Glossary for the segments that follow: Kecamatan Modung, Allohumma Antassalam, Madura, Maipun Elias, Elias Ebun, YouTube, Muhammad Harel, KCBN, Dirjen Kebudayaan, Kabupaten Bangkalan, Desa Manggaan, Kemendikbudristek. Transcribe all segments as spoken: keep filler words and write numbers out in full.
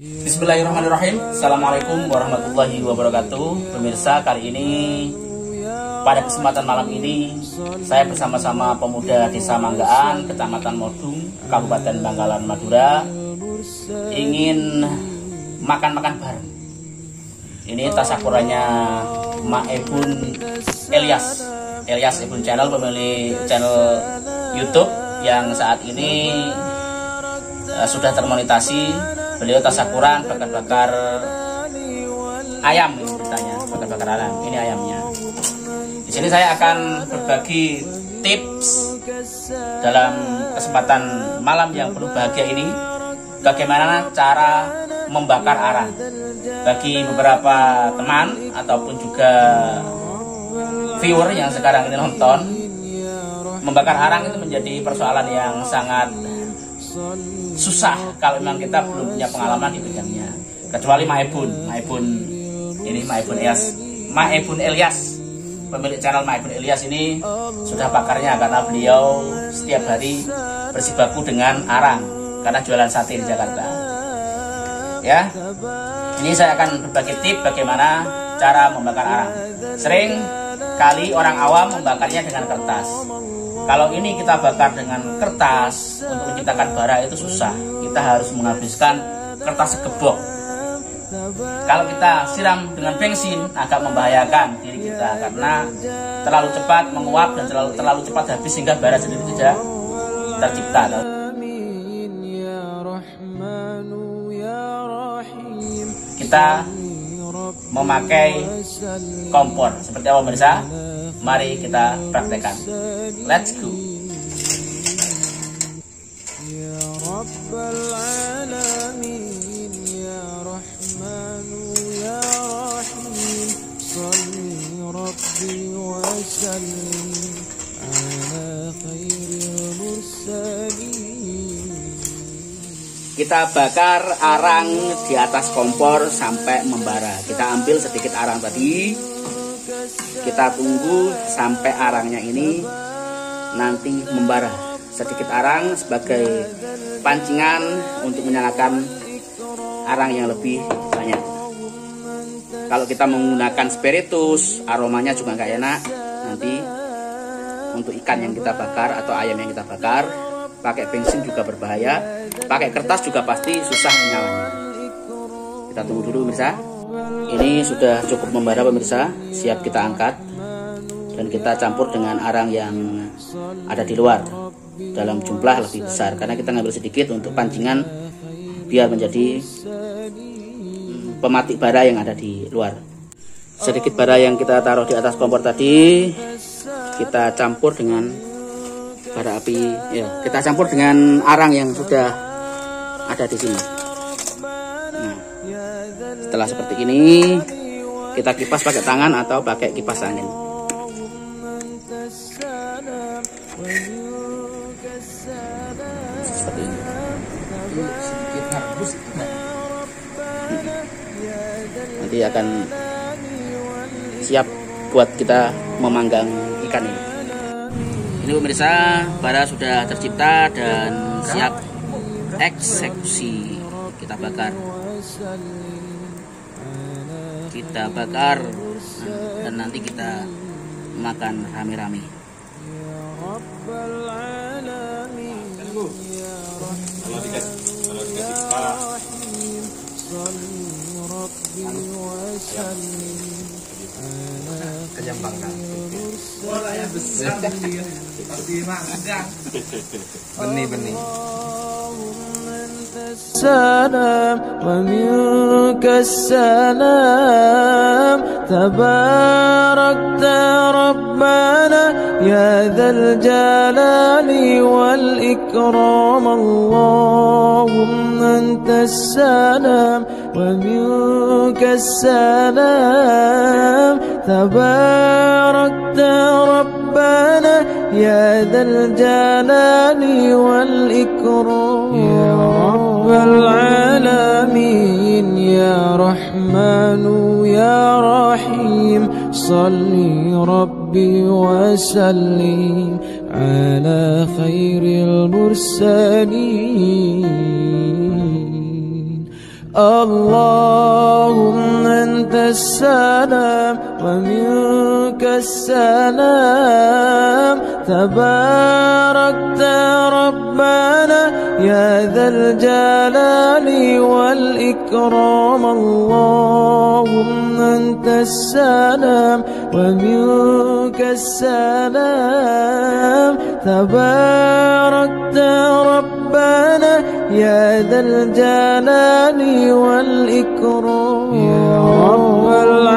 Bismillahirrahmanirrahim. Assalamualaikum warahmatullahi wabarakatuh. Pemirsa, kali ini pada kesempatan malam ini saya bersama-sama pemuda Desa Manggaan, Kecamatan Modung, Kabupaten Bangkalan, Madura ingin makan-makan bareng. Ini tasakurannya Maipun Elias, Elias Ebun channel, pemilik channel YouTube yang saat ini uh, sudah termonetasi. Beliau tasakuran bakar-bakar ayam, ini ceritanya bakar-bakar ayam. Ini ayamnya. Di sini saya akan berbagi tips dalam kesempatan malam yang penuh bahagia ini, bagaimana cara membakar arang. Bagi beberapa teman ataupun juga viewer yang sekarang ini nonton, membakar arang itu menjadi persoalan yang sangat susah kalau memang kita belum punya pengalaman di bidangnya, kecuali Maipun Maipun ini Maipun Elias Maipun Elias pemilik channel Maipun Elias ini sudah pakarnya, karena beliau setiap hari bersibaku dengan arang karena jualan sate di Jakarta, ya. Ini saya akan berbagi tips bagaimana cara membakar arang. Sering kali orang awam membakarnya dengan kertas. Kalau ini kita bakar dengan kertas, untuk menciptakan bara itu susah. Kita harus menghabiskan kertas segebok. Kalau kita siram dengan bensin, agak membahayakan diri kita karena terlalu cepat menguap dan terlalu terlalu cepat habis sehingga bara sendiri tidak tercipta. Kita memakai kompor seperti apa, pemirsa? Mari kita praktekkan. Let's go. Kita bakar arang di atas kompor sampai membara. Kita ambil sedikit arang tadi, kita tunggu sampai arangnya ini nanti membara. Sedikit arang sebagai pancingan untuk menyalakan arang yang lebih banyak. Kalau kita menggunakan spiritus, aromanya juga nggak enak. Nanti untuk ikan yang kita bakar atau ayam yang kita bakar, pakai bensin juga berbahaya, pakai kertas juga pasti susah menyalanya. Kita tunggu dulu, pemirsa. Ini sudah cukup membara, pemirsa. Siap kita angkat dan kita campur dengan arang yang ada di luar dalam jumlah lebih besar, karena kita ngambil sedikit untuk pancingan biar menjadi pematik bara yang ada di luar. Sedikit bara yang kita taruh di atas kompor tadi kita campur dengan bara api, ya. Kita campur dengan arang yang sudah ada di sini. Nah, setelah seperti ini kita kipas pakai tangan atau pakai kipas angin. Seperti ini. Nanti akan siap buat kita memanggang ikan ini. Ini pemirsa, bara sudah tercipta dan siap eksekusi. Kita bakar, kita bakar, dan nanti kita makan rame-rame. Bolanya besar, seperti manggang. Benih-benih. Salam memiliki salam tabarakta rabbana ya dzal jalali wal ikram Allahumma antas salam memiliki salam tabarakta rabbana ya dzal jalali wal ikram ya العالمين يا رحمن يا رحيم صلي ربي وسلم على خير المرسلين Allahumma antas salam wa minkas salam tabarakta rabbana ya dzal jalali wal ikram. Allahumma antas salam wa minkas salam tabarakta rabbana ya dzal jalali wal ikram. Ya rabbal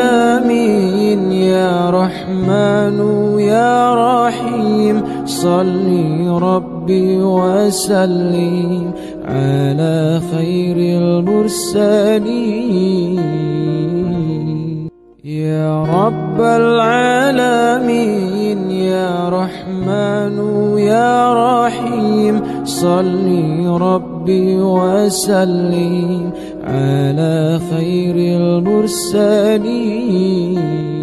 alamin ya rahmanu ya rahim, salli rabbi wa sallim ala khairil mursalin. Ya rabbal alamin ya rahmanu ya rahim, salli rabbi wa sallim ala khairil mursalin.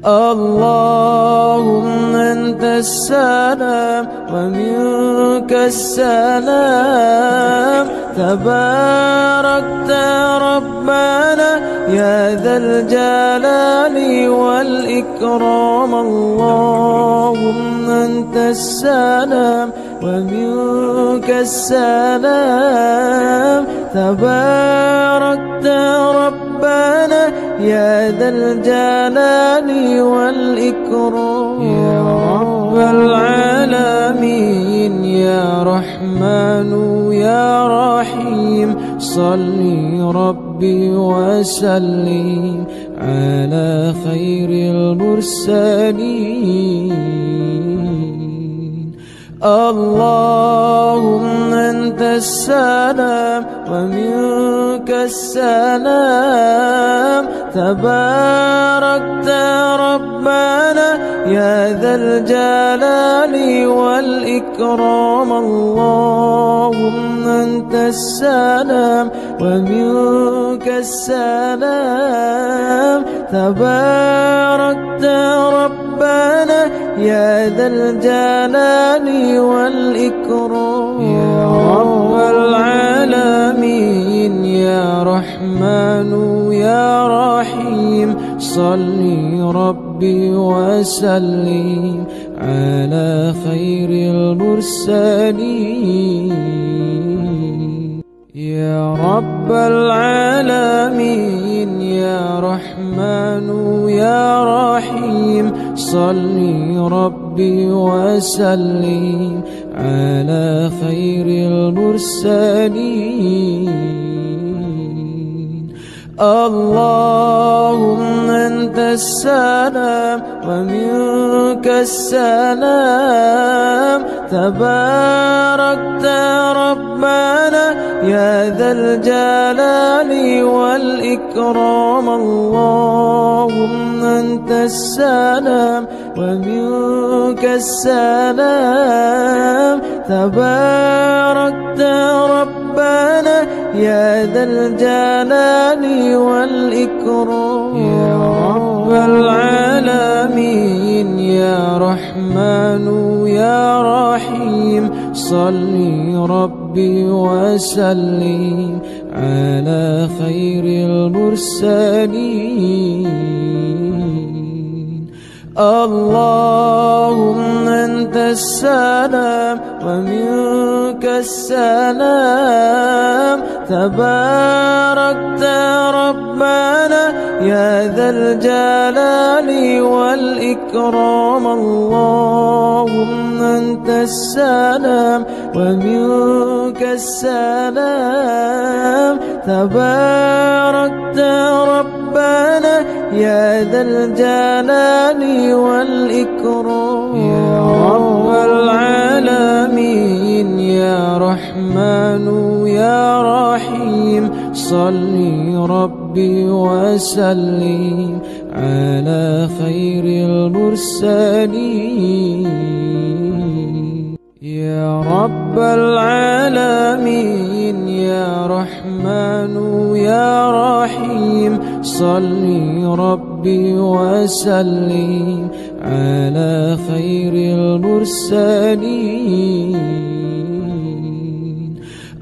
Allahumma antas salam wa minkas salam tabarakta rabbana ya dzal jalali wal ikram. Allahumma antas salam wa minkas salam tabarakta rabbana ya dzal jalali wal ikram. Ya rabbal alamin ya rahmanu ya rahim, salli rabbi wa sallim ala khairil mursalin. Allahumma antas salam wa minkas salam tabarakta rabbana ya dzal jalali wal ikram. Allahumma antas salam wa minkas salam tabarakta rabbana ya dzal jalali wal ikram. Ya rabbal alamin ya rahmanu ya rahim, salli rabbi wa sallim ala khairil mursalin. Ya rabbal alamin ya rahmanu ya rahim, salli rabbi wa sallim ala khairil mursalin. Allahumma antas salam wa minkas salam tabarakta rabbana ya dzal jalali wal ikram. Allahumma antas salam wa minkas salam tabarakta rabbana ya dzal jalali wal ikram. Ya rabbal alamin ya rahmanu ya rahim, salli rabbi wa sallim ala khairil mursalin. Allahumma antas salam wa minkas salam tabarakta rabbana ya dzal jalali wal ikram. Allahumma antas salam wa minkas salam tabarakta rabbana ya dzal jalali wal ikram. Ya rabbal alamin ya rahmanu ya rahim, salli rabbi wa sallim ala khairil mursalin. Ya rabbal alamin ya rahmanu ya rahim, salli rabbi wa sallim ala khairil mursalin.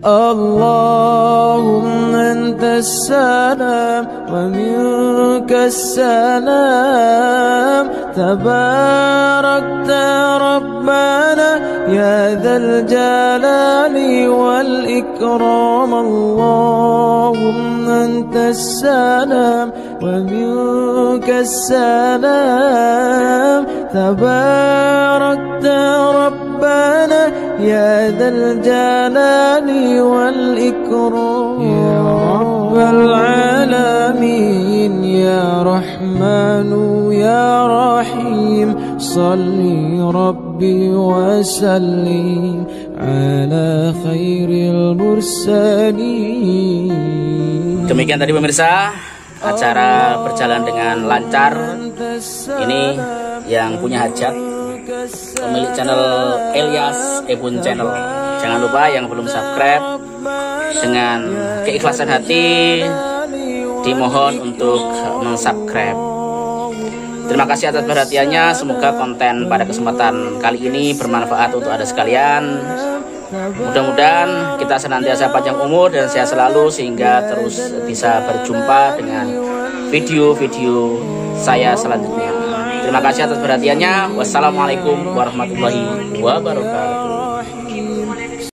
Allahumma antas salam wa minkas salam, tabarakta rabbana ya dzal jalali wal ikram. Allahumma antas salam wa minkas salam, tabarakta rabbana ya dzal jalali wal ikram. Ya rabbal alamin, ya rahmanu ya rahim, salli rabbi wa sallim ala khairil mursalin. Demikian tadi pemirsa, acara berjalan dengan lancar. Ini yang punya hajat, pemilik channel Elias Ebun Channel. Jangan lupa yang belum subscribe, dengan keikhlasan hati dimohon untuk mensubscribe. Terima kasih atas perhatiannya. Semoga konten pada kesempatan kali ini bermanfaat untuk Anda sekalian. Mudah-mudahan kita senantiasa panjang umur dan sehat selalu, sehingga terus bisa berjumpa dengan video-video saya selanjutnya. Terima kasih atas perhatiannya. Wassalamualaikum warahmatullahi wabarakatuh.